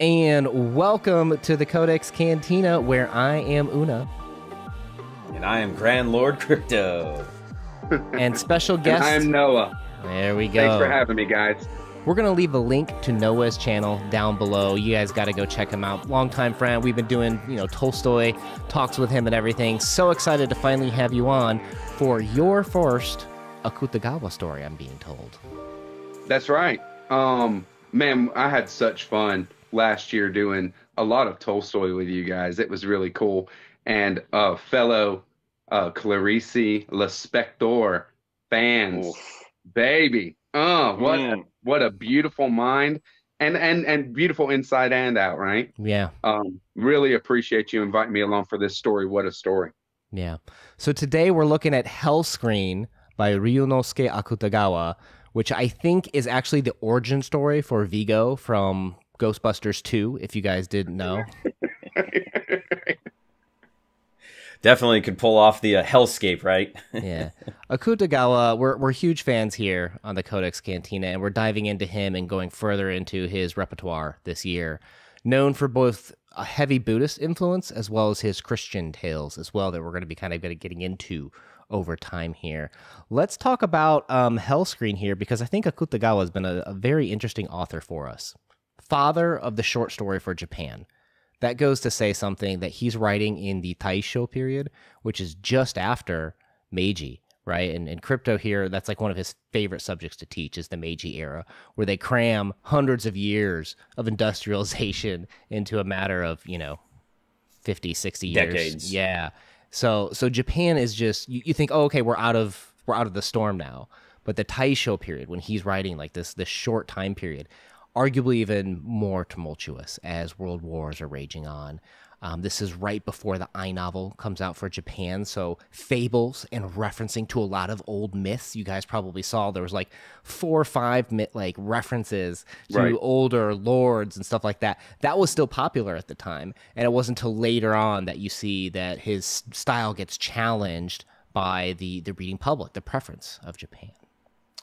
And welcome to the Codex Cantina, where I am Una. And I am Grand Lord Crypto. And special guest. And I am Noah. There we go. Thanks for having me, guys. We're going to leave a link to Noah's channel down below. You guys got to go check him out. Longtime friend. We've been doing, you know, Tolstoy talks with him and everything. So excited to finally have you on for your first Akutagawa story, I'm being told. That's right. Man, I had such fun last year doing a lot of Tolstoy with you guys. It was really cool. And fellow Clarice Lispector fans. Oof. Baby. Oh, what a beautiful mind and beautiful inside and out, right? Yeah. Really appreciate you inviting me along for this story. What a story. Yeah. So today we're looking at Hell Screen by Ryunosuke Akutagawa, which I think is actually the origin story for Vigo from Ghostbusters 2, if you guys didn't know. Definitely could pull off the hellscape, right? Yeah. Akutagawa, we're huge fans here on the Codex Cantina, and we're diving into him and going further into his repertoire this year. Known for both a heavy Buddhist influence as well as his Christian tales as well that we're going to be kind of getting into over time here. Let's talk about Hell Screen here, because I think Akutagawa has been a very interesting author for us. Father of the short story for Japan. That goes to say something that he's writing in the Taisho period, which is just after Meiji, right? And Crypto here, that's like one of his favorite subjects to teach is the Meiji era, where they cram hundreds of years of industrialization into a matter of, you know, 50, 60 years. Decades. Yeah. So Japan is just, you think, oh, okay, we're out of the storm now. But the Taisho period, when he's writing like this short time period, arguably even more tumultuous as world wars are raging on. This is right before the I novel comes out for Japan, so fables and referencing to a lot of old myths. You guys probably saw there was like 4 or 5 like references to older lords and stuff like that. That was still popular at the time, and it wasn't until later on that you see that his style gets challenged by the reading public, the preference of Japan.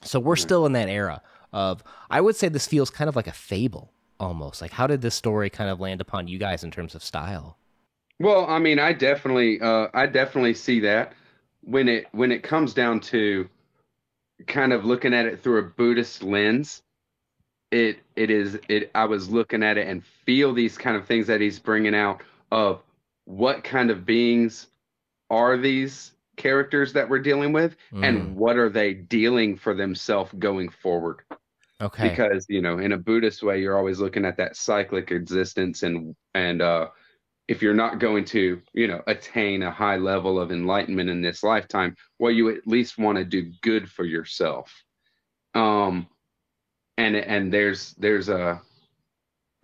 So we're still in that era of, I would say this feels kind of like a fable almost. Like, how did this story kind of land upon you guys in terms of style? Well, I mean, I definitely see that when it comes down to kind of looking at it through a Buddhist lens. I was looking at it and feel these kind of things that he's bringing out of what kind of beings are these characters that we're dealing with, and what are they dealing for themselves going forward. Okay. Because, you know, in a Buddhist way, you're always looking at that cyclic existence, and if you're not going to, you know, attain a high level of enlightenment in this lifetime, well, you at least want to do good for yourself. And there's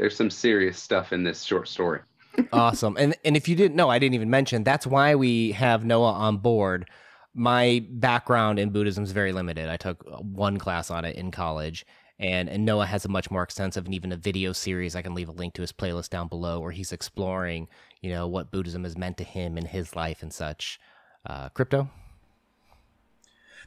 some serious stuff in this short story. Awesome. And if you didn't know, I didn't even mention, that's why we have Noah on board. My background in Buddhism is very limited. I took one class on it in college, and Noah has a much more extensive and even a video series. I can leave a link to his playlist down below where he's exploring, you know, what Buddhism has meant to him in his life and such. Crypto?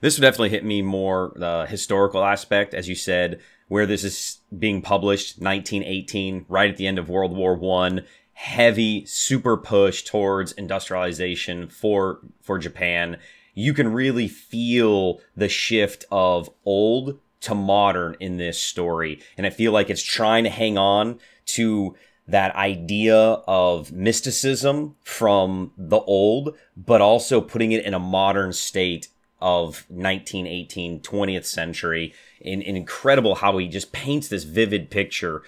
This would definitely hit me more the historical aspect, as you said, where this is being published, 1918, right at the end of World War I. Heavy, super push towards industrialization for Japan. You can really feel the shift of old to modern in this story. And I feel like it's trying to hang on to that idea of mysticism from the old, but also putting it in a modern state of 1918, 20th century. And incredible how he just paints this vivid picture,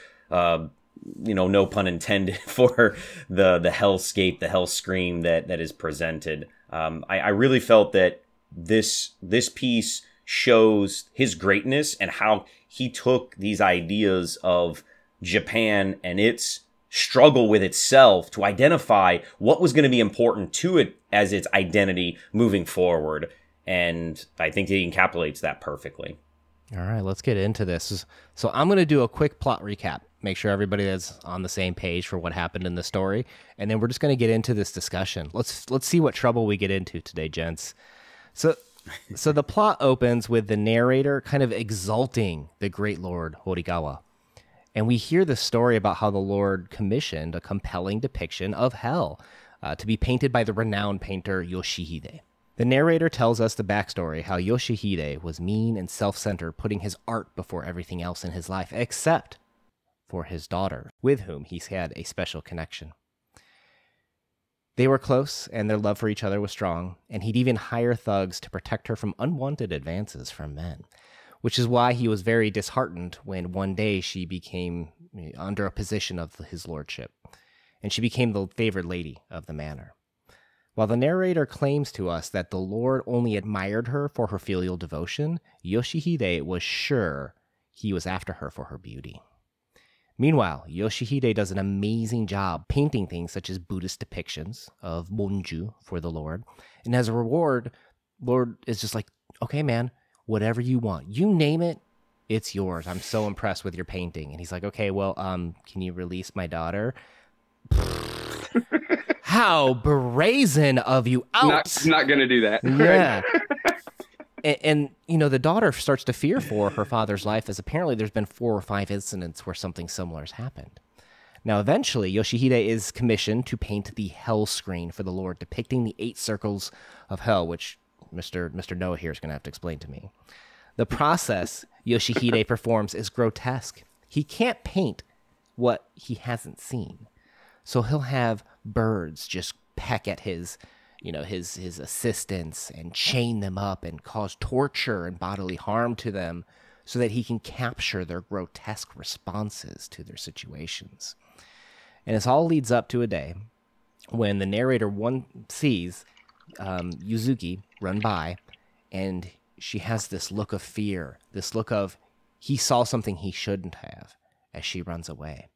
you know, no pun intended, for the hellscape, the hell screen that is presented. I really felt that this piece shows his greatness and how he took these ideas of Japan and its struggle with itself to identify what was going to be important to it as its identity moving forward. And I think he encapsulates that perfectly. All right, let's get into this. So I'm going to do a quick plot recap, make sure everybody is on the same page for what happened in the story, and then we're just going to get into this discussion. Let's see what trouble we get into today, gents. So the plot opens with the narrator kind of exalting the great Lord Horikawa And we hear the story about how the Lord commissioned a compelling depiction of hell to be painted by the renowned painter Yoshihide. The narrator tells us the backstory, how Yoshihide was mean and self-centered, putting his art before everything else in his life, except for his daughter, with whom he had a special connection. They were close, and their love for each other was strong, and he'd even hire thugs to protect her from unwanted advances from men, which is why he was very disheartened when one day she became under a position of his lordship, and she became the favored lady of the manor. While the narrator claims to us that the Lord only admired her for her filial devotion, Yoshihide was sure he was after her for her beauty. Meanwhile, Yoshihide does an amazing job painting things such as Buddhist depictions of Monju for the Lord. And as a reward, Lord is just like, okay, man, whatever you want. You name it, it's yours. I'm so impressed with your painting. And he's like, okay, well, can you release my daughter? How brazen of you. Out. Not going to do that. Yeah. And, you know, the daughter starts to fear for her father's life, as apparently there's been 4 or 5 incidents where something similar has happened. Now, eventually, Yoshihide is commissioned to paint the Hell Screen for the Lord, depicting the 8 circles of hell, which Mr. Noah here is going to have to explain to me. The process Yoshihide performs is grotesque. He can't paint what he hasn't seen. So he'll have birds just peck at his... you know, his assistants, and chain them up and cause torture and bodily harm to them so that he can capture their grotesque responses to their situations. And this all leads up to a day when the narrator sees Yuzuki run by, and she has this look of fear, this look of he saw something he shouldn't have as she runs away.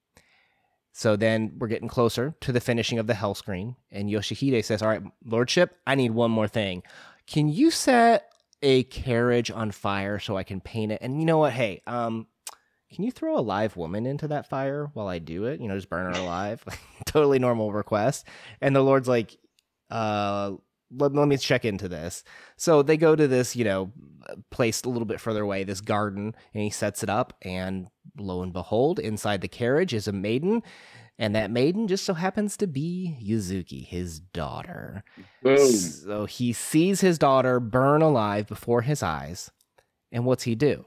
So then we're getting closer to the finishing of the Hell Screen, and Yoshihide says, all right, Lordship, I need one more thing. Can you set a carriage on fire so I can paint it? And you know what? Hey, can you throw a live woman into that fire while I do it? You know, just burn her alive. Totally normal request. And the Lord's like, let me check into this. So they go to this, you know, place a little bit further away, this garden, and he sets it up, and lo and behold, inside the carriage is a maiden, and that maiden just so happens to be Yuzuki, his daughter. Boom. So he sees his daughter burn alive before his eyes, and what's he do?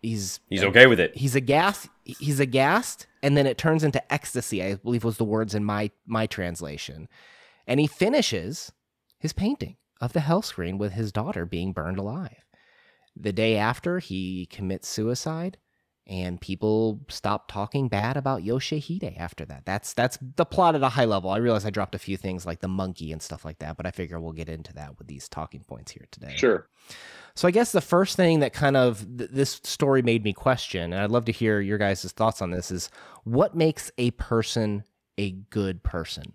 He's okay with it. He's aghast, and then it turns into ecstasy, I believe was the words in my translation. And he finishes his painting of the Hell Screen with his daughter being burned alive. The day after, he commits suicide, and people stop talking bad about Yoshihide after that. That's the plot at a high level. I realize I dropped a few things like the monkey and stuff like that, but I figure we'll get into that with these talking points here today. Sure. So I guess the first thing that kind of this story made me question, and I'd love to hear your guys' thoughts on this, is what makes a person a good person?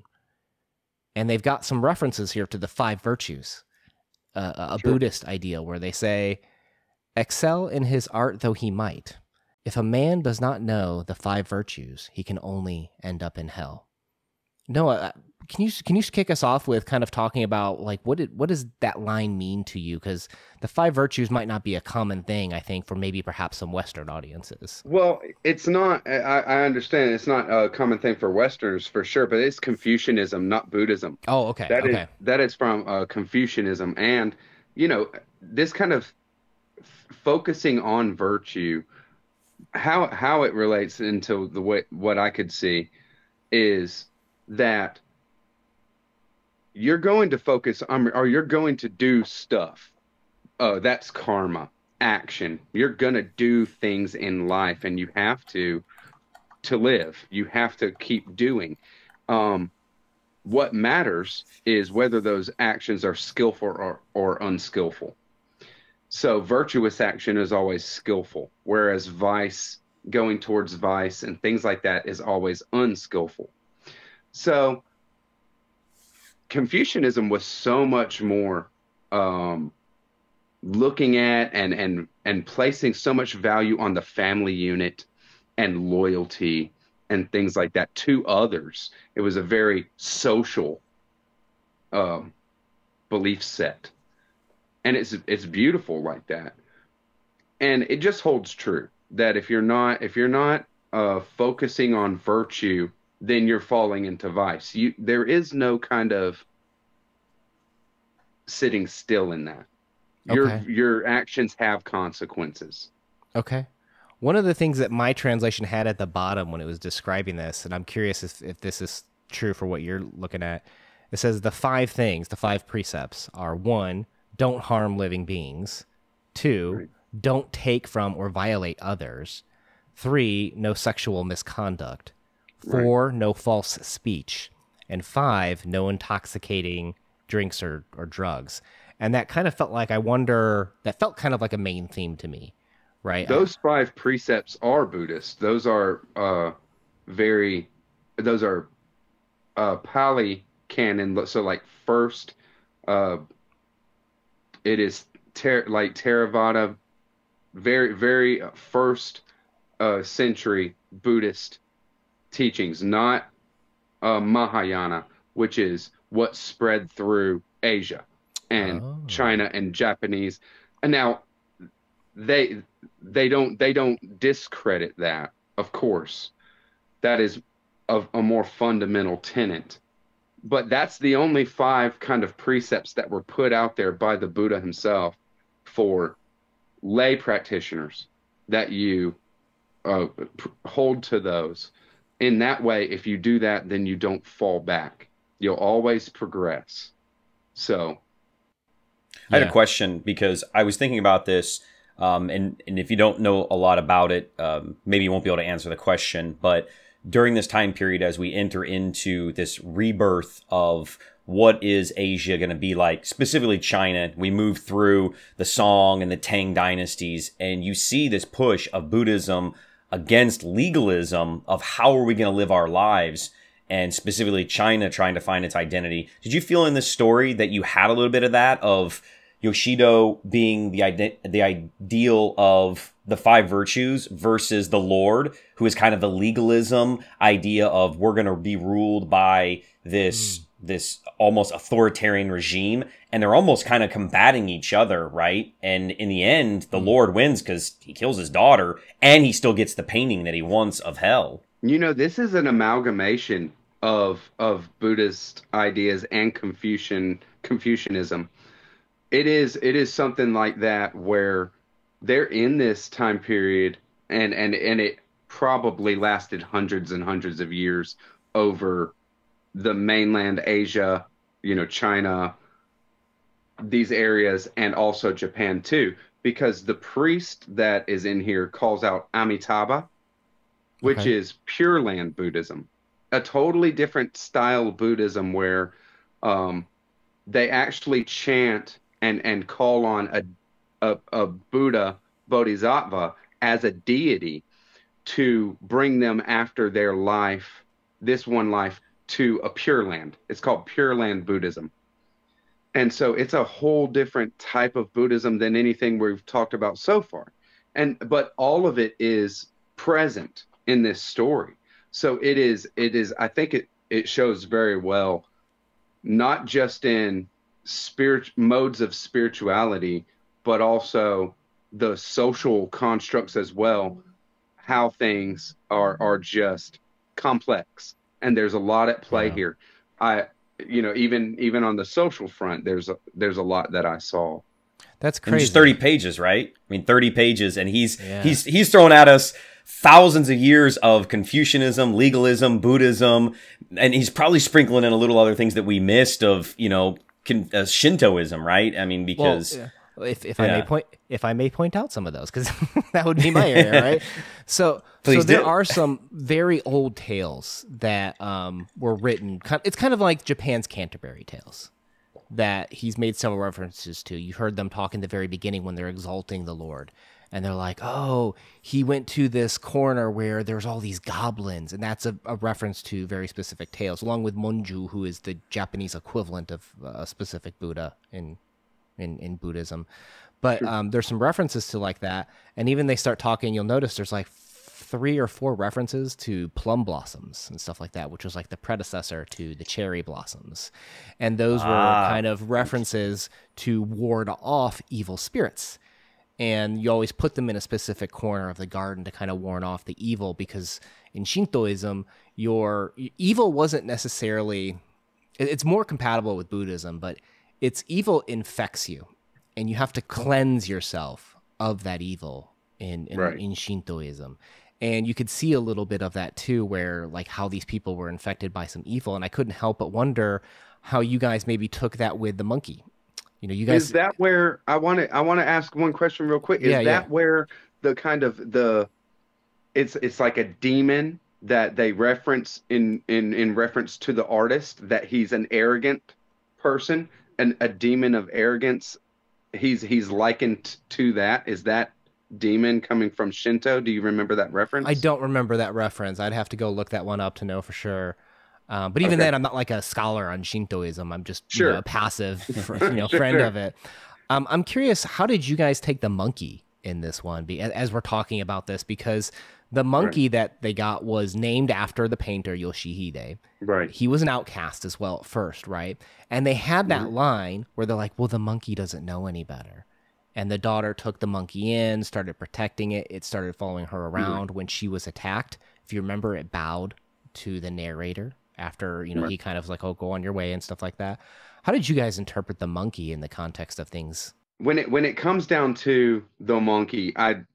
And they've got some references here to the 5 virtues, a Buddhist idea where they say, excel in his art though he might. If a man does not know the 5 virtues, he can only end up in hell. Noah, can you kick us off with kind of talking about, like, what does that line mean to you? Because the 5 virtues might not be a common thing, I think, for maybe perhaps some Western audiences. Well, it's not, I understand, it's not a common thing for Westerners for sure, but it's Confucianism, not Buddhism. Oh, okay. That is from Confucianism. And, you know, this kind of focusing on virtue, how it relates into the way, what I could see is that you're going to focus on, or you're going to do stuff. That's karma, action. You're going to do things in life, and you have to live. You have to keep doing. What matters is whether those actions are skillful or unskillful. So virtuous action is always skillful, whereas vice, going towards vice and things like that, is always unskillful. So Confucianism was so much more looking at and placing so much value on the family unit and loyalty and things like that to others. It was a very social belief set, and it's beautiful like that, and it just holds true. that if you're not focusing on virtue, then you're falling into vice. There is no kind of sitting still in that. Okay. Your actions have consequences. Okay. One of the things that my translation had at the bottom when it was describing this, and I'm curious if this is true for what you're looking at, it says the five things, the five precepts are: 1, don't harm living beings; 2, right, don't take from or violate others; 3, no sexual misconduct; 4, right, no false speech; and 5, no intoxicating drinks or drugs. And that kind of felt like, I wonder, that felt kind of like a main theme to me, right? Those 5 precepts are Buddhist. Those are Pali canon. So like first, it is like Theravada, very, very first century Buddhist teachings, not Mahayana, which is what spread through Asia and China and Japanese. And now they don't discredit that, of course. That is a more fundamental tenet. But that's the only 5 kind of precepts that were put out there by the Buddha himself for lay practitioners, that you hold to those. In that way, if you do that, then you don't fall back. You'll always progress. So I had a question, because I was thinking about this, and if you don't know a lot about it, maybe you won't be able to answer the question, but during this time period, as we enter into this rebirth of what is Asia going to be like, specifically China, we move through the Song and the Tang dynasties, and you see this push of Buddhism against legalism of how are we going to live our lives, and specifically China trying to find its identity. Did you feel in this story that you had a little bit of that, of Yoshido being the ideal of the 5 virtues versus the Lord, who is kind of the legalism idea of we're going to be ruled by this almost authoritarian regime, and they're almost kind of combating each other, right? And in the end, the Lord wins because he kills his daughter, and he still gets the painting that he wants of hell. You know, this is an amalgamation of Buddhist ideas and Confucianism. It is something like that, where they're in this time period, and it probably lasted hundreds and hundreds of years over the mainland Asia, you know, China, these areas, and also Japan too, because the priest that is in here calls out Amitabha, which is Pure Land Buddhism, a totally different style Buddhism where they actually chant and call on a Buddha, Bodhisattva, as a deity to bring them after their life, this one life, to a pure land. It's called Pure Land Buddhism. And so it's a whole different type of Buddhism than anything we've talked about so far. But all of it is present in this story. So it is, I think it shows very well, not just in modes of spirituality, but also the social constructs as well, how things are just complex, and there's a lot at play here. Even on the social front, there's a lot that I saw. That's crazy. And just 30 pages, right? I mean, 30 pages, and he's throwing at us thousands of years of Confucianism, legalism, Buddhism, and he's probably sprinkling in a little other things that we missed of, you know, Shintoism, right? I mean, because if I may point out some of those, because that would be my area, right? So there are some very old tales that were written. It's kind of like Japan's Canterbury Tales that he's made several references to. You heard them talk in the very beginning when they're exalting the Lord, and they're like, "Oh, he went to this corner where there's all these goblins," and that's a reference to very specific tales, along with Monju, who is the Japanese equivalent of a specific Buddha in Buddhism. But there's some references to like that, and even they start talking, you'll notice there's like 3 or 4 references to plum blossoms and stuff like that, which was like the predecessor to the cherry blossoms, and those were kind of references to ward off evil spirits. and you always put them in a specific corner of the garden to kind of warn off the evil, because in Shintoism, your evil wasn't necessarily, it's more compatible with Buddhism, but it's evil infects you, and you have to cleanse yourself of that evil in Shintoism. And you could see a little bit of that too, where like how these people were infected by some evil. And I couldn't help but wonder how you guys maybe took that with the monkey. You know, you guys. Is that where I want to ask one question real quick? Is that where the kind of the, it's like a demon that they reference in reference to the artist, that he's an arrogant person and a demon of arrogance. He's likened to that. Is that demon coming from Shinto? Do you remember that reference? I don't remember that reference. I'd have to go look that one up to know for sure. But even then, I'm not like a scholar on Shintoism. I'm just you know, a passive friend of it. I'm curious, how did you guys take the monkey in this one? As we're talking about this, because the monkey that they got was named after the painter Yoshihide. Right. He was an outcast as well at first, right? And they had that line where they're like, well, the monkey doesn't know any better. And the daughter took the monkey in, started protecting it. It started following her around. When she was attacked, if you remember, it bowed to the narrator after, you know, he kind of was like, oh, go on your way and stuff like that. How did you guys interpret the monkey in the context of things? When it comes down to the monkey, an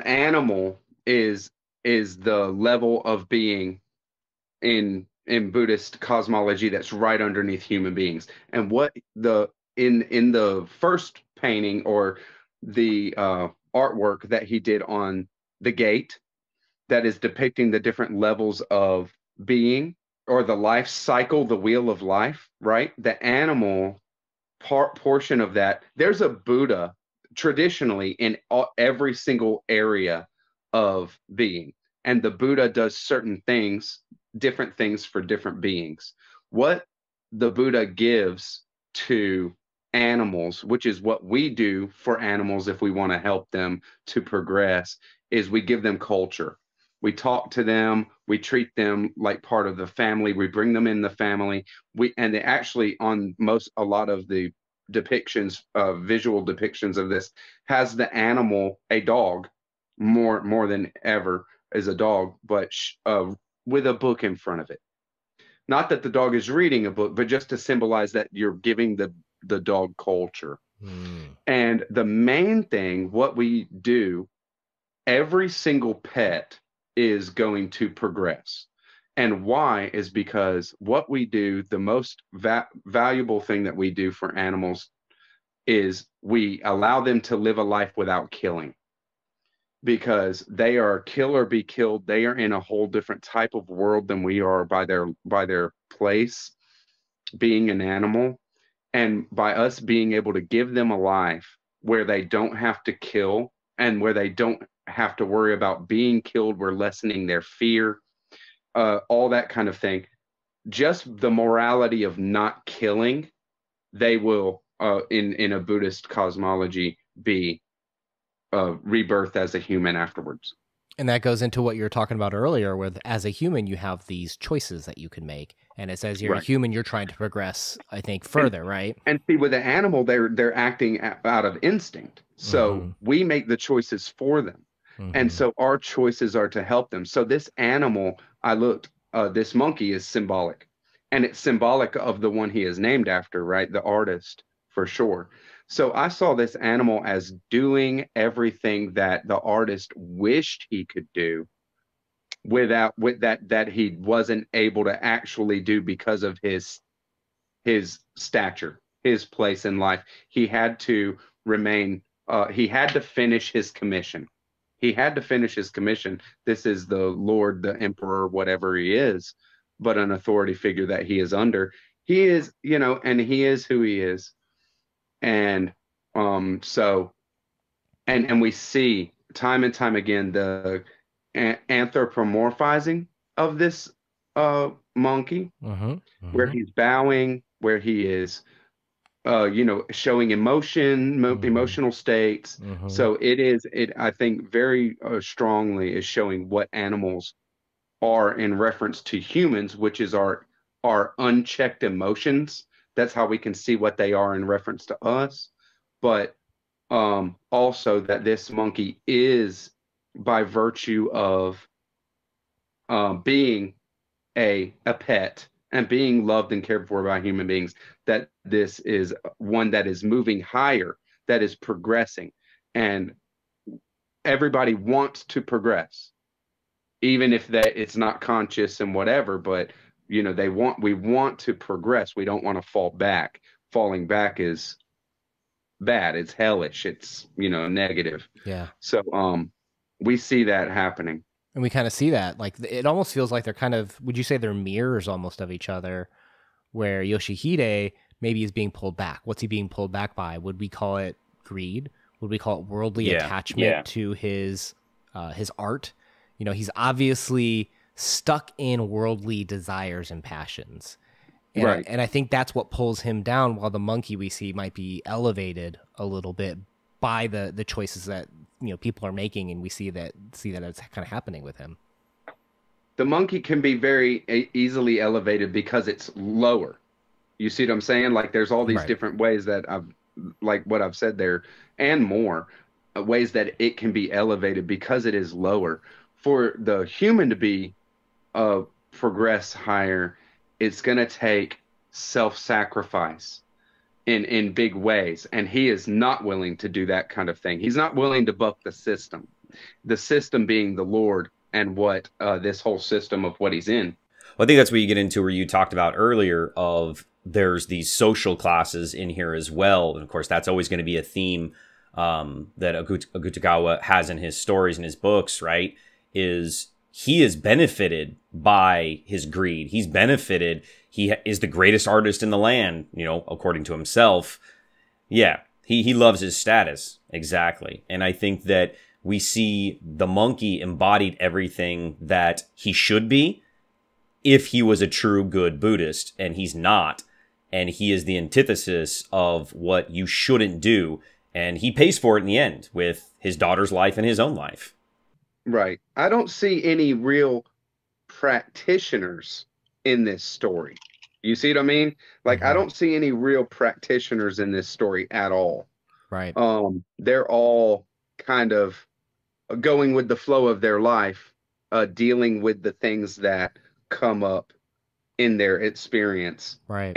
animal is the level of being in Buddhist cosmology that's right underneath human beings. And what in the first painting or the artwork that he did on the gate that is depicting the different levels of being or the life cycle, the wheel of life, right? The animal portion of that, there's a Buddha traditionally in every single area of being. And the Buddha does certain things, different things for different beings. What the Buddha gives to animals, which is what we do for animals if we want to help them to progress, is we give them culture. We talk to them, we treat them like part of the family, we bring them in the family. And they actually, on a lot of the depictions, visual depictions of this, has the animal, a dog, more than ever is a dog, but with a book in front of it. Not that the dog is reading a book, but just to symbolize that you're giving the dog culture. And the main thing, what we do, every single pet is going to progress. And why is because what we do, the most valuable thing that we do for animals is we allow them to live a life without killing, because they are kill or be killed. They are in a whole different type of world than we are by their place, being an animal. And by us being able to give them a life where they don't have to kill and where they don't have to worry about being killed, we're lessening their fear, all that kind of thing. Just the morality of not killing, they will, in a Buddhist cosmology, be rebirth as a human afterwards. And that goes into what you were talking about earlier, with as a human, you have these choices that you can make. And it says you're a human, you're trying to progress, I think, further, right? And see, with an animal, they're acting out of instinct. So we make the choices for them. And so our choices are to help them. So this animal, this monkey is symbolic. And it's symbolic of the one he is named after, right? The artist, for sure. So I saw this animal as doing everything that the artist wished he could do that he wasn't able to actually do because of his stature, his place in life. He had to remain, he had to finish his commission. He had to finish his commission. This is the Lord, the emperor, whatever he is, but an authority figure that he is under. He is, you know, and he is who he is. And so we see time and time again the anthropomorphizing of this monkey, where he's bowing, where he is showing emotion, emotional states. So it I think very strongly is showing what animals are in reference to humans, which is our unchecked emotions. That's how we can see what they are in reference to us. But also that this monkey is, by virtue of being a pet and being loved and cared for by human beings, that this is one that is moving higher, that is progressing. And everybody wants to progress, even if that it's not conscious and whatever, but you know, we want to progress. We don't want to fall back. Falling back is bad. It's hellish. It's, you know, negative. Yeah. So we see that happening. And we kind of see that, like, it almost feels like they're kind of, would you say they're mirrors almost of each other, where Yoshihide maybe is being pulled back. What's he being pulled back by? Would we call it greed? Would we call it worldly attachment to his art? You know, he's obviously stuck in worldly desires and passions. And, and I think that's what pulls him down, while the monkey we see might be elevated a little bit by the choices that, you know, people are making, and we see that it's kind of happening with him. The monkey can be very easily elevated because it's lower. You see what I'm saying? Like, there's all these different ways that I've said there, and more ways that it can be elevated because it is lower. For the human to be progress higher, it's going to take self-sacrifice in big ways, and he is not willing to do that kind of thing. He's not willing to buck the system being the Lord and what this whole system of what he's in. Well, I think that's where you get into where you talked about earlier of there's these social classes in here as well. And of course, that's always going to be a theme that Akutagawa has in his stories and his books, right? Is he is benefited by his greed. He's benefited. He is the greatest artist in the land, you know, according to himself. Yeah, he loves his status. Exactly. And I think that we see the monkey embodied everything that he should be if he was a true good Buddhist, and he's not. And he is the antithesis of what you shouldn't do. And he pays for it in the end with his daughter's life and his own life. Right. I don't see any real practitioners in this story. You see what I mean? Like, I don't see any real practitioners in this story at all. Right. They're all kind of going with the flow of their life, dealing with the things that come up in their experience. Right.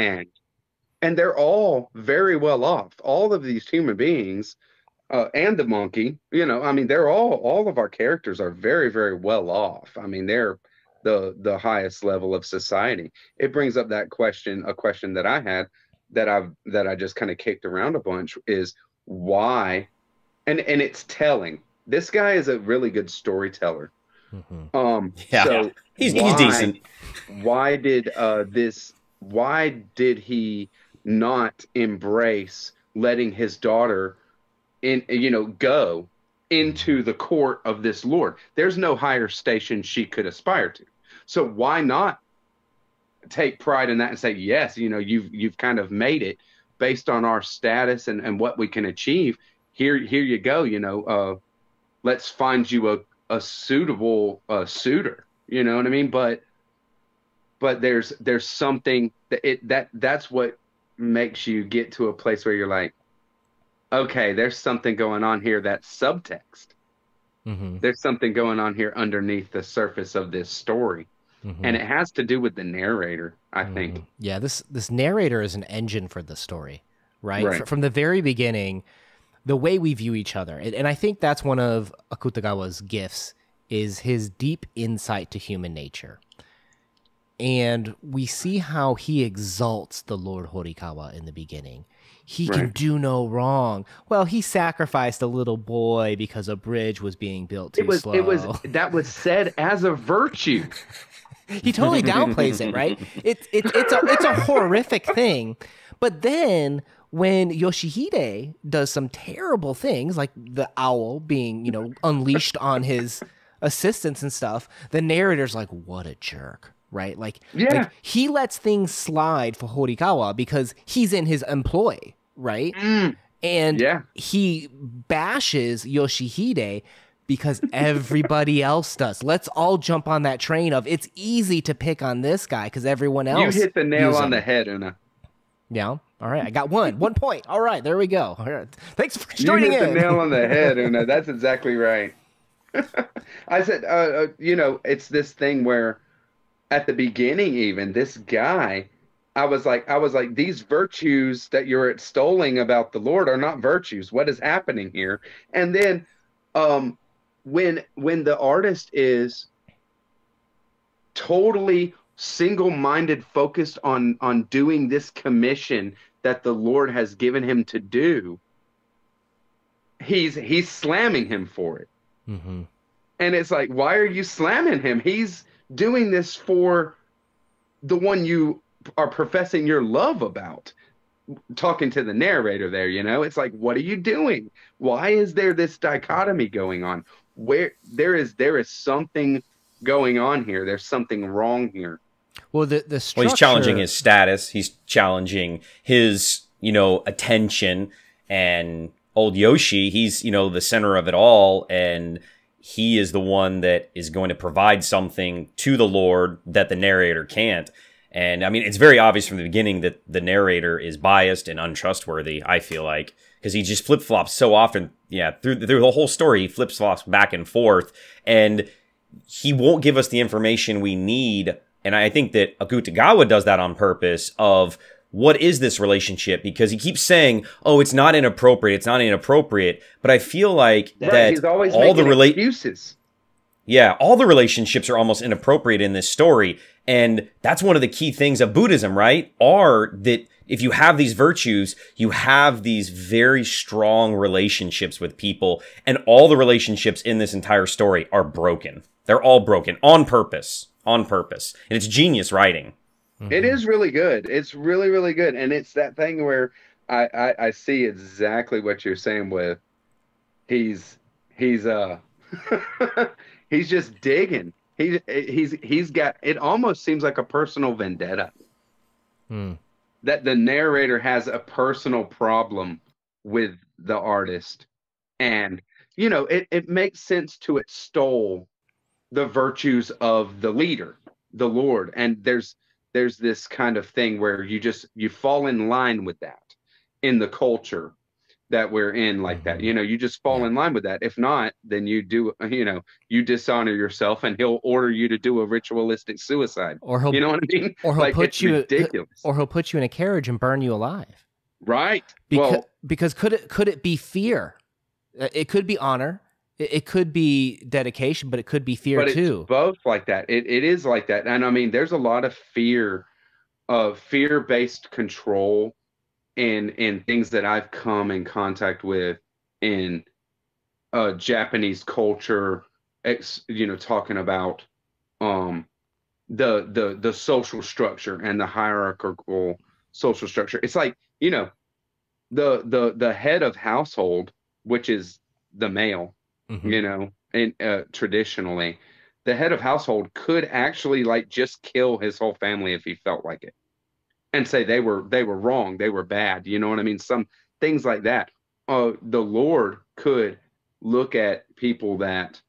And they're all very well off. All of these human beings and the monkey, you know, I mean, they're all of our characters are very, very well off. I mean, they're the highest level of society. It brings up that question, a question that I had that I just kind of kicked around a bunch, is why, and it's telling. This guy is a really good storyteller. Mm-hmm. So he's decent. Why did he not embrace letting his daughter go into the court of this Lord? There's no higher station she could aspire to. So why not take pride in that and say, yes, you know, you've kind of made it based on our status and what we can achieve. Here you go, you know, let's find you a suitable suitor. You know what I mean? But there's something that's what makes you get to a place where you're like, okay, there's something going on here that's subtext. Mm-hmm. There's something going on here underneath the surface of this story. Mm-hmm. And it has to do with the narrator, I think. Yeah, this narrator is an engine for the story, right? From the very beginning, the way we view each other. And I think that's one of Akutagawa's gifts, is his deep insight to human nature. And we see how he exalts the Lord Horikawa in the beginning. He can do no wrong. Well, he sacrificed a little boy because a bridge was being built too slow. That was said as a virtue. He totally downplays it, right? It's a horrific thing. But then when Yoshihide does some terrible things, like the owl being, you know, unleashed on his assistants and stuff, the narrator's like, what a jerk. Right? Like he lets things slide for Horikawa because he's in his employ, right? And he bashes Yoshihide because everybody else does. Let's all jump on that train of, it's easy to pick on this guy because everyone else. You hit the nail on the head, Una. Yeah. All right, I got one. 1 point. All right, there we go. All right. Thanks for joining in. You hit the nail on the head, Una. That's exactly right. I said, you know, it's this thing where at the beginning even, this guy, I was like, these virtues that you're extolling about the Lord are not virtues. What is happening here? And then when the artist is totally single-minded, focused on doing this commission that the Lord has given him to do, he's slamming him for it. Mm-hmm. And it's like, why are you slamming him? He's doing this for the one you are professing your love about. Talking to the narrator there, you know, it's like, what are you doing? Why is there this dichotomy going on? Where there is something going on here. There's something wrong here. Well, the structure... Well, he's challenging his status. He's challenging his, you know, attention. And old Yoshi, he's, you know, the center of it all. And he is the one that is going to provide something to the Lord that the narrator can't. And, I mean, it's very obvious from the beginning that the narrator is biased and untrustworthy, I feel like. Because he just flip-flops so often. Yeah, through the whole story, he flip-flops back and forth. And he won't give us the information we need. And I think that Akutagawa does that on purpose of, what is this relationship? Because he keeps saying, oh, it's not inappropriate, it's not inappropriate. But I feel like that all the relationships... Yeah, all the relationships are almost inappropriate in this story. And that's one of the key things of Buddhism, right? Are that if you have these virtues, you have these very strong relationships with people. And all the relationships in this entire story are broken. They're all broken on purpose, on purpose. And it's genius writing. Mm-hmm. It is really good. It's really, really good. And it's that thing where I see exactly what you're saying with he's he's just digging. He's got, it almost seems like a personal vendetta. Mm. That the narrator has a personal problem with the artist. And, you know, it makes sense to extol the virtues of the leader, the Lord. And there's this kind of thing where you fall in line with that in the culture that we're in, like that, you know, you just fall in line with that. If not, then you do, you know, you dishonor yourself, and he'll order you to do a ritualistic suicide, or he'll, you know what I mean, or he'll like, put you ridiculous. Or he'll put you in a carriage and burn you alive, right? Because could it be fear? It could be honor, it could be dedication, but it could be fear too. It's both like that. It is like that, and I mean, there's a lot of fear-based control. And things that I've come in contact with in Japanese culture, you know, talking about the social structure and the hierarchical social structure. It's like, you know, the head of household, which is the male, mm-hmm. you know, and traditionally, the head of household could actually like just kill his whole family if he felt like it. And say they were wrong, they were bad, you know what I mean? Some things like that. The Lord could look at people that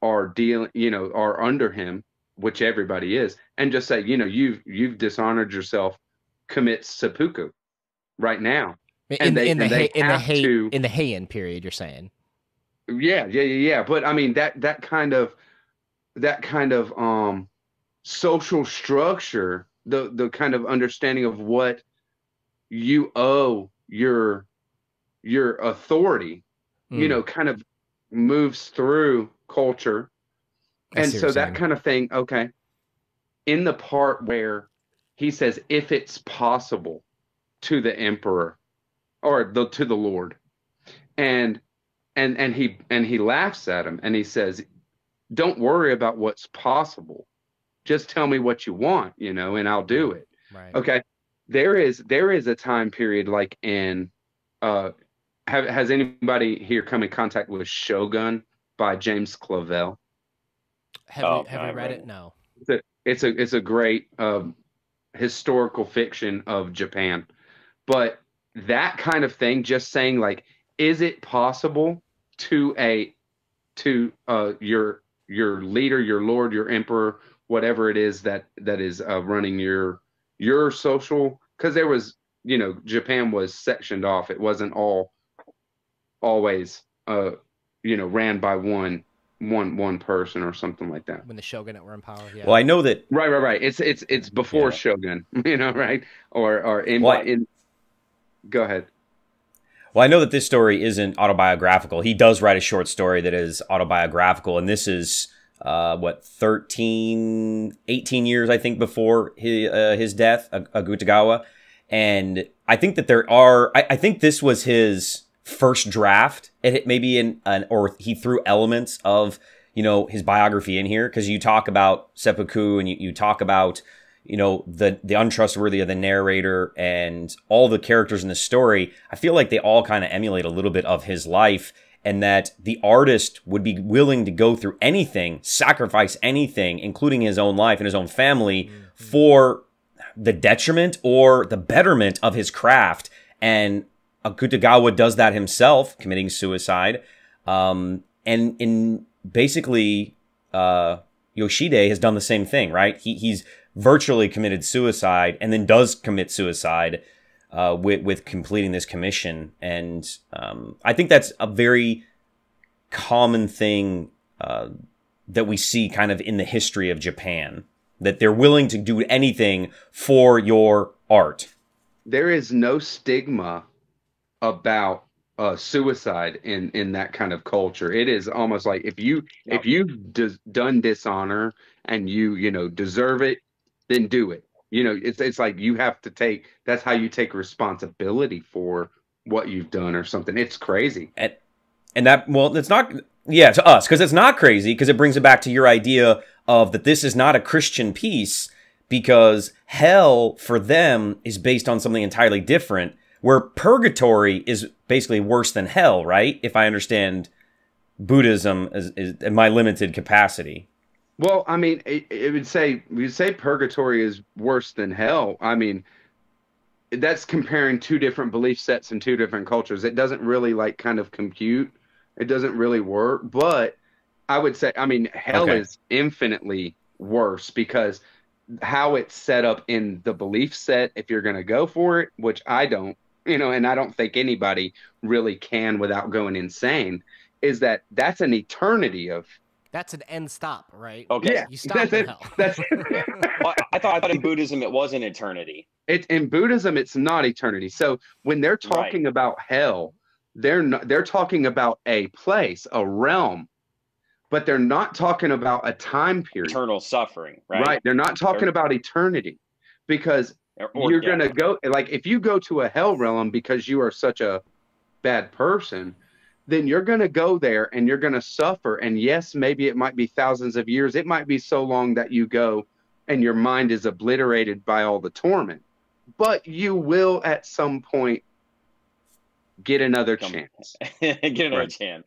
are are under him, which everybody is, and just say, you know, you've dishonored yourself, commit seppuku right now. In the Heian period, you're saying. Yeah. But I mean that kind of social structure, the kind of understanding of what you owe your authority, you know, kind of moves through culture. And so that kind of thing, okay, in the part where he says, if it's possible, to the emperor or to the Lord, and he laughs at him and he says, don't worry about what's possible. Just tell me what you want, you know, and I'll do it. Right. Okay. There is a time period like in, has anybody here come in contact with Shogun by James Clavell? Have you read it? No. It's a great historical fiction of Japan, but that kind of thing, just saying like, is it possible to your leader, your Lord, your emperor, whatever it is that is running your social, because there was you know, Japan was sectioned off. It wasn't all always, you know, ran by one person or something like that. When the shogunate were in power. Yeah. Well, I know that. Right. It's before Shogun, you know, right? Or in, well, in. Go ahead. Well, I know that this story isn't autobiographical. He does write a short story that is autobiographical, and this is, what, 13, 18 years, I think, before his death, Akutagawa. And I think that there are, I think this was his first draft. It maybe or he threw elements of, you know, his biography in here, because you talk about seppuku and you talk about, you know, the untrustworthy of the narrator and all the characters in the story. I feel like they all kind of emulate a little bit of his life, and that the artist would be willing to go through anything, sacrifice anything, including his own life and his own family, for the detriment or the betterment of his craft. And Akutagawa does that himself, committing suicide. And in basically, Yoshihide has done the same thing, right? He's virtually committed suicide, and then does commit suicide with completing this commission. And I think that's a very common thing that we see kind of in the history of Japan, that they're willing to do anything for your art. There is no stigma about suicide in that kind of culture. It is almost like if you've done dishonor and you deserve it, then do it. You know, it's like you have to take, that's how you take responsibility for what you've done or something. It's crazy. And that, well, it's not, yeah, to us, because it's not crazy, because it brings it back to your idea of that this is not a Christian piece, because hell for them is based on something entirely different, where purgatory is basically worse than hell, right? If I understand Buddhism is in my limited capacity. Well, I mean, it would say, we say purgatory is worse than hell. I mean, that's comparing two different belief sets in two different cultures. It doesn't really like kind of compute. It doesn't really work. But I would say, I mean, hell is infinitely worse, because how it's set up in the belief set, if you're going to go for it, which I don't, you know, and I don't think anybody really can without going insane, is that that's an eternity of. That's an end stop, right? Okay. Yeah, you stop in hell. That's it. Well, I thought in Buddhism it was an eternity. In Buddhism, it's not eternity. So when they're talking about hell, they're talking about a place, a realm, but they're not talking about a time period. Eternal suffering, right? Right. They're not talking about eternity, because you're going to go, like if you go to a hell realm because you are such a bad person, then you're going to go there and you're going to suffer. And yes, maybe it might be thousands of years. It might be so long that you go and your mind is obliterated by all the torment. But you will at some point get another chance. Get another chance.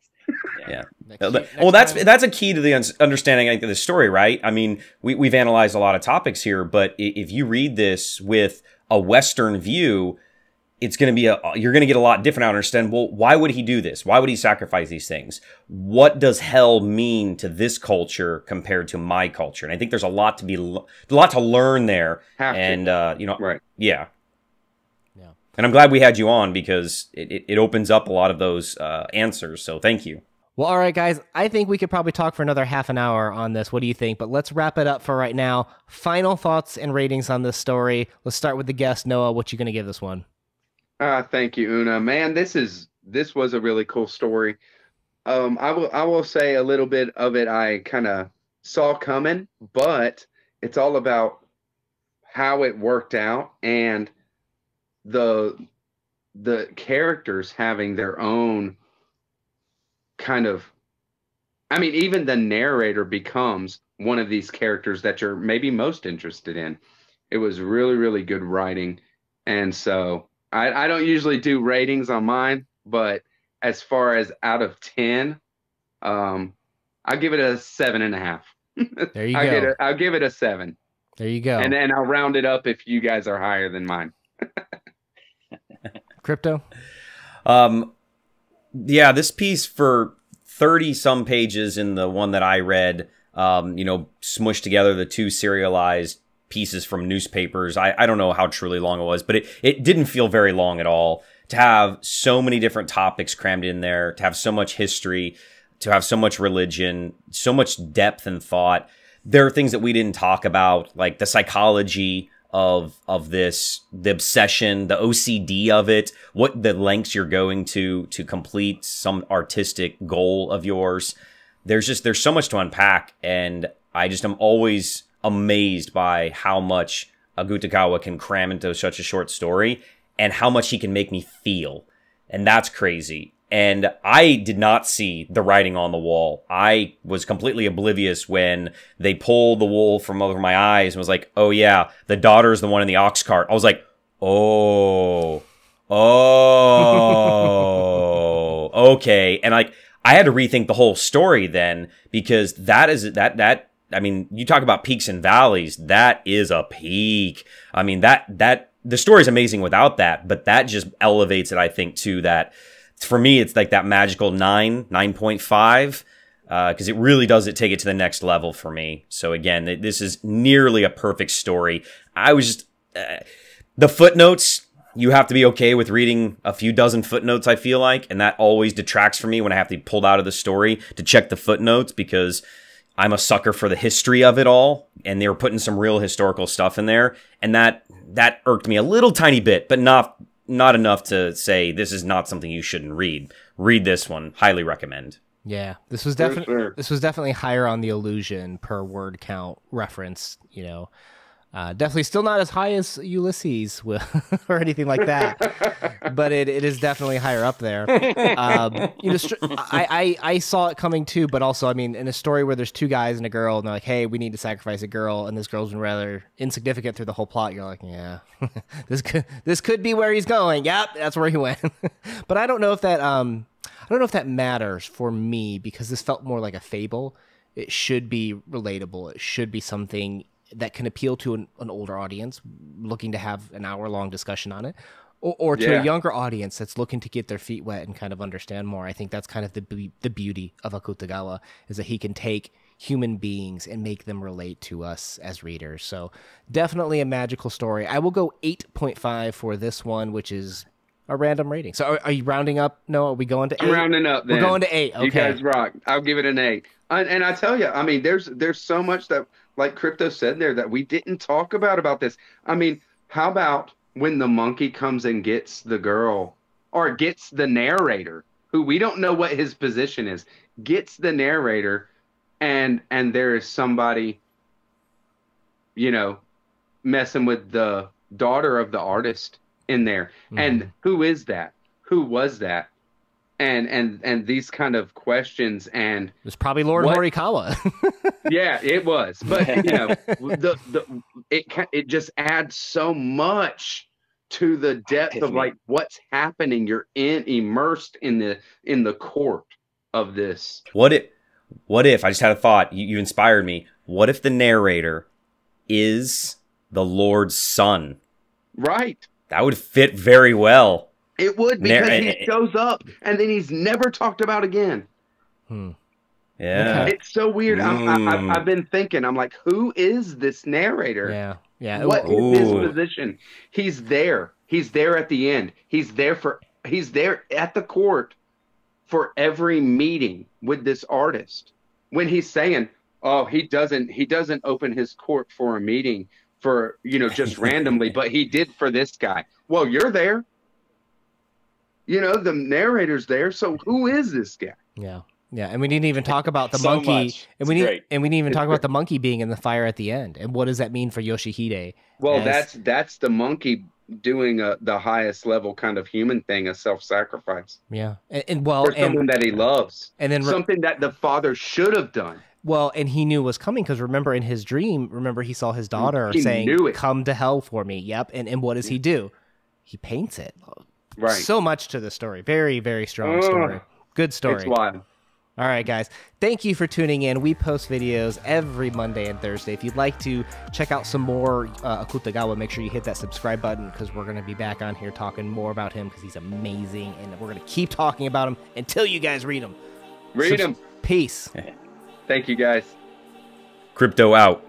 Yeah. Well, that's a key to the understanding, I think, of the story, right? I mean, we've analyzed a lot of topics here, but if you read this with a Western view, it's going to be you're going to get a lot different. I understand. Well, why would he do this? Why would he sacrifice these things? What does hell mean to this culture compared to my culture? And I think there's a lot to learn there. Yeah. And I'm glad we had you on, because it opens up a lot of those answers. So thank you. Well, all right, guys, I think we could probably talk for another half an hour on this. What do you think? But let's wrap it up for right now. Final thoughts and ratings on this story. Let's start with the guest, Noah. What you going to give this one? Thank you, Una. Man, this was a really cool story. I will say a little bit of it I kind of saw coming, but it's all about how it worked out and the characters having their own kind of, I mean, even the narrator becomes one of these characters that you're maybe most interested in. It was really, really good writing. And so I don't usually do ratings on mine, but as far as out of 10, I'll give it a 7.5. There you go. I'll give it a 7. There you go. And then I'll round it up if you guys are higher than mine. Crypto? Yeah, this piece for 30-some pages in the one that I read, you know, smushed together the two serialized pieces from newspapers. I don't know how truly long it was, but it didn't feel very long at all. To have so many different topics crammed in there, to have so much history, to have so much religion, so much depth and thought. There are things that we didn't talk about, like the psychology of this, the obsession, the OCD of it, what the lengths you're going to complete some artistic goal of yours. There's so much to unpack, and I just am always amazed by how much Akutagawa can cram into such a short story and how much he can make me feel. And that's crazy. And I did not see the writing on the wall. I was completely oblivious when they pulled the wool from over my eyes and was like, oh yeah, the daughter's the one in the ox cart. I was like, oh, okay. And like, I had to rethink the whole story then, because that, I mean, you talk about peaks and valleys, that is a peak. I mean, the story's amazing without that, but that just elevates it, I think, to that. For me, it's like that magical 9.5, because it really does take it to the next level for me. So again, this is nearly a perfect story. I was just, the footnotes, you have to be okay with reading a few dozen footnotes, I feel like, and that always detracts for me when I have to be pulled out of the story to check the footnotes, because I'm a sucker for the history of it all, and they were putting some real historical stuff in there, and that irked me a little tiny bit, but not enough to say this is not something you shouldn't read. Read this one. Highly recommend. Yeah. This was definitely higher on the illusion per word count reference, you know. Definitely still not as high as Ulysses or anything like that, but it is definitely higher up there. You know, I saw it coming too, but also, I mean, in a story where there's two guys and a girl, and they're like, "Hey, we need to sacrifice a girl," and this girl's been rather insignificant through the whole plot. You're like, "Yeah, this could be where he's going." Yep, that's where he went. But I don't know if that matters for me, because this felt more like a fable. It should be relatable. It should be something that can appeal to an older audience looking to have an hour-long discussion on it, or to a younger audience that's looking to get their feet wet and kind of understand more. I think that's kind of the beauty of Akutagawa, is that he can take human beings and make them relate to us as readers. So definitely a magical story. I will go 8.5 for this one, which is a random rating. So are you rounding up? No, are we going to 8? I'm rounding up, then. We're going to 8. Okay. You guys rock. I'll give it an 8. And I tell you, I mean, there's so much that, like Crypto said there, that we didn't talk about this. I mean, how about when the monkey comes and gets the girl, or gets the narrator, who we don't know what his position is, gets the narrator, and there is somebody, you know, messing with the daughter of the artist in there. Mm-hmm. And who is that? Who was that? And these kind of questions, and it was probably Lord Horikawa. Yeah, it was. But you know, it just adds so much to the depth of like what's happening. You're immersed in the court of this. What if I just had a thought? You inspired me. What if the narrator is the Lord's son? Right. That would fit very well. It would, because he shows up and then he's never talked about again. Hmm. Yeah, okay. It's so weird. I've been thinking. I'm like, who is this narrator? Yeah, yeah. What is his position? He's there. He's there at the end. He's there at the court for every meeting with this artist. When he's saying, "Oh, he doesn't open his court for a meeting for, you know, just randomly," but he did for this guy. Well, you're there. You know, the narrator's there, so who is this guy? Yeah, yeah, and we didn't even talk about the monkey. And we didn't even talk about the monkey being in the fire at the end. And what does that mean for Yoshihide? Well, that's the monkey doing the highest level kind of human thing, a self-sacrifice. Yeah, and for someone that he loves, and then something that the father should have done. Well, and he knew was coming, because remember in his dream, he saw his daughter saying, "Come to hell for me." Yep, and what does he do? He paints it. Right. So much to the story. Very, very strong story. Good story. It's wild. All right, guys. Thank you for tuning in. We post videos every Monday and Thursday. If you'd like to check out some more Akutagawa, make sure you hit that subscribe button, because we're going to be back on here talking more about him, because he's amazing, and we're going to keep talking about him until you guys read him. Read him. Peace. Thank you, guys. Crypto out.